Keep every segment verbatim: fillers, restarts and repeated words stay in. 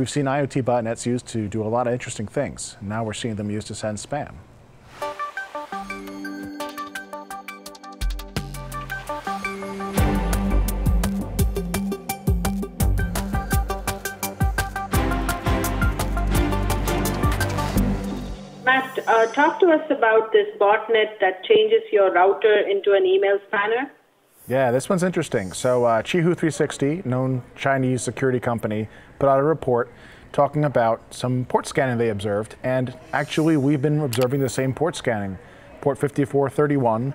We've seen IoT botnets used to do a lot of interesting things. Now we're seeing them used to send spam. Matt, uh, talk to us about this botnet that changes your router into an email spanner. Yeah, this one's interesting. So uh, Qihoo three sixty, known Chinese security company, put out a report talking about some port scanning they observed. And actually, we've been observing the same port scanning, port fifty-four thirty-one.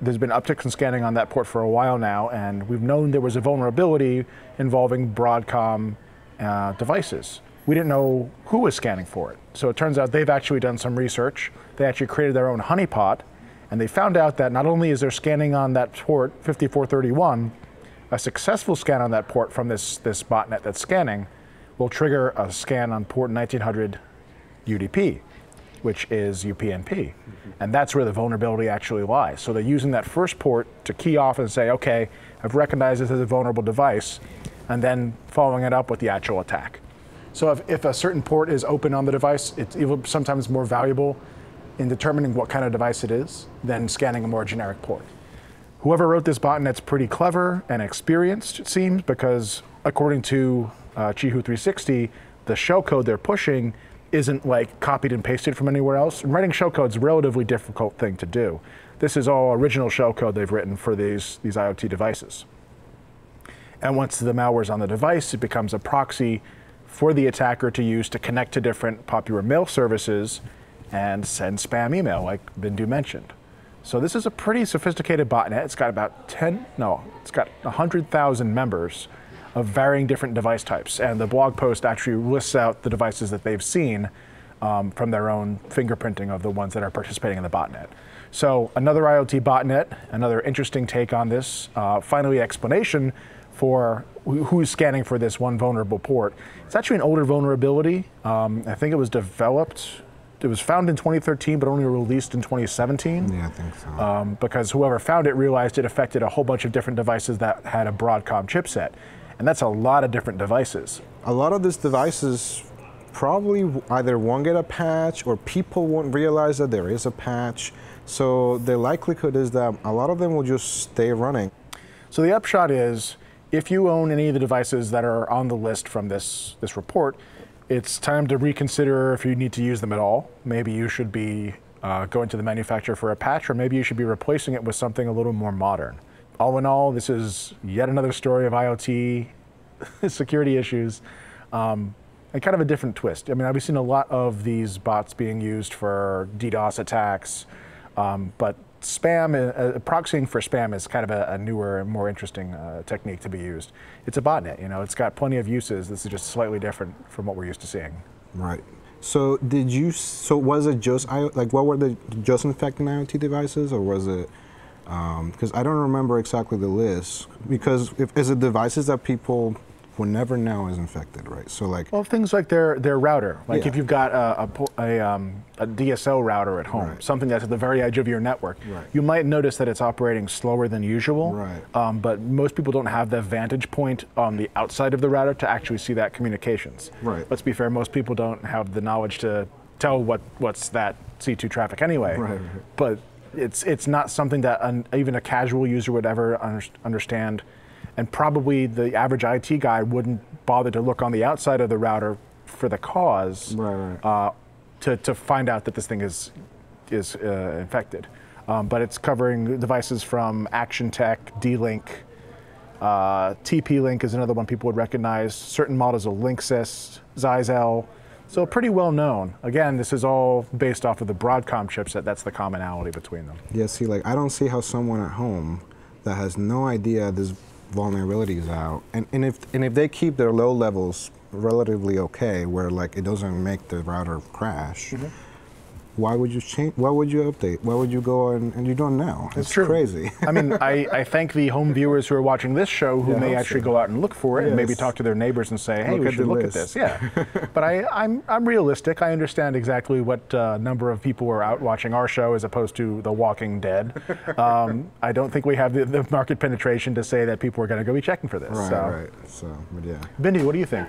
There's been upticks in scanning on that port for a while now, and we've known there was a vulnerability involving Broadcom uh, devices. We didn't know who was scanning for it. So it turns out they've actually done some research. They actually created their own honeypot. And they found out that not only is there scanning on that port fifty-four thirty-one, a successful scan on that port from this, this botnet that's scanning will trigger a scan on port nineteen hundred U D P, which is U P n P. Mm-hmm. And that's where the vulnerability actually lies. So they're using that first port to key off and say, okay, I've recognized this as a vulnerable device, and then following it up with the actual attack. So if, if a certain port is open on the device, it's sometimes more valuable in determining what kind of device it is than scanning a more generic port. Whoever wrote this botnet's pretty clever and experienced, it seems, because according to uh, Qihoo three sixty, the shellcode they're pushing isn't like copied and pasted from anywhere else. And writing shellcode's a relatively difficult thing to do. This is all original shellcode they've written for these, these IoT devices. And once the malware's on the device, it becomes a proxy for the attacker to use to connect to different popular mail services and send spam email, like Bindu mentioned. So this is a pretty sophisticated botnet. It's got about ten, no, it's got one hundred thousand members of varying different device types. And the blog post actually lists out the devices that they've seen um, from their own fingerprinting of the ones that are participating in the botnet. So another IoT botnet, another interesting take on this. Uh, finally, explanation for who's scanning for this one vulnerable port. It's actually an older vulnerability. Um, I think it was developed It was found in twenty thirteen, but only released in twenty seventeen. Yeah, I think so. Um, because whoever found it realized it affected a whole bunch of different devices that had a Broadcom chipset. And that's a lot of different devices. A lot of these devices probably either won't get a patch or people won't realize that there is a patch. So the likelihood is that a lot of them will just stay running. So the upshot is, if you own any of the devices that are on the list from this, this report, it's time to reconsider if you need to use them at all. Maybe you should be uh, going to the manufacturer for a patch, or maybe you should be replacing it with something a little more modern. All in all, this is yet another story of IoT security issues, um, and kind of a different twist. I mean, I've seen a lot of these bots being used for DDoS attacks, um, but spam, uh, proxying for spam is kind of a, a newer and more interesting uh, technique to be used. It's a botnet, you know, it's got plenty of uses. This is just slightly different from what we're used to seeing. Right. So did you, so was it just, like what were the just infecting IoT devices, or was it, because um, I don't remember exactly the list, because if, is it devices that people will never know is infected, right? So like. Well, things like their, their router. Like yeah. if you've got a, a, a, um, a D S L router at home, right. something that's at the very edge of your network, right. you might notice that it's operating slower than usual, right. um, but most people don't have the vantage point on the outside of the router to actually see that communications. Right. Let's be fair, most people don't have the knowledge to tell what, what's that C two traffic anyway, right. but it's, it's not something that un, even a casual user would ever under, understand. And probably the average I T guy wouldn't bother to look on the outside of the router for the cause right, right. Uh, to, to find out that this thing is, is uh, infected. Um, but it's covering devices from ActionTech, D-Link, uh, T P-Link is another one people would recognize, certain models of Linksys, Zyxel, so pretty well known. Again, this is all based off of the Broadcom chipset. That's the commonality between them. Yeah, see, like, I don't see how someone at home that has no idea this vulnerabilities out, and, and if and if they keep their low levels relatively okay, where like it doesn't make the router crash, mm-hmm. why would you change? Why would you update? Why would you go and, and you don't know? It's, it's true. Crazy. I mean, I, I thank the home viewers who are watching this show who yeah, may actually so. go out and look for it yes. and maybe talk to their neighbors and say, hey, look we should look list. at this. Yeah, but I I'm I'm realistic. I understand exactly what uh, number of people are out watching our show as opposed to The Walking Dead. Um, I don't think we have the, the market penetration to say that people are going to go be checking for this. Right, so. right. So, but yeah. Bindu, what do you think?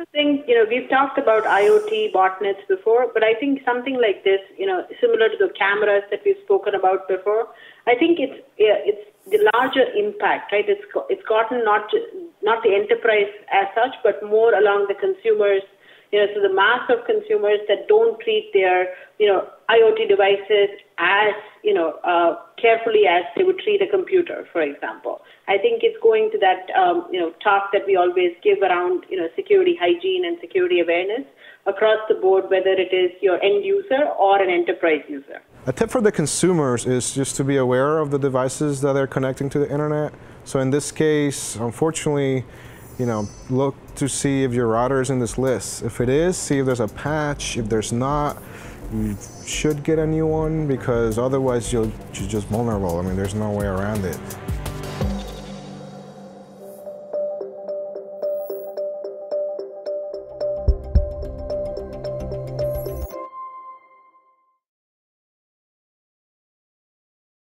the thing, you know, we've talked about IoT botnets before, but I think something like this, you know, similar to the cameras that we've spoken about before, I think it's yeah, it's the larger impact, right? It's it's gotten not not the enterprise as such, but more along the consumers, you know, so the mass of consumers that don't treat their, you know, IoT devices as, you know, uh, carefully as they would treat a computer, for example. I think it's going to that, um, you know, talk that we always give around, you know, security hygiene and security awareness across the board, whether it is your end user or an enterprise user. A tip for the consumers is just to be aware of the devices that are connecting to the internet. So in this case, unfortunately, you know, look to see if your router is in this list. If it is, see if there's a patch. If there's not, you should get a new one, because otherwise you'll, you're just vulnerable. I mean, there's no way around it.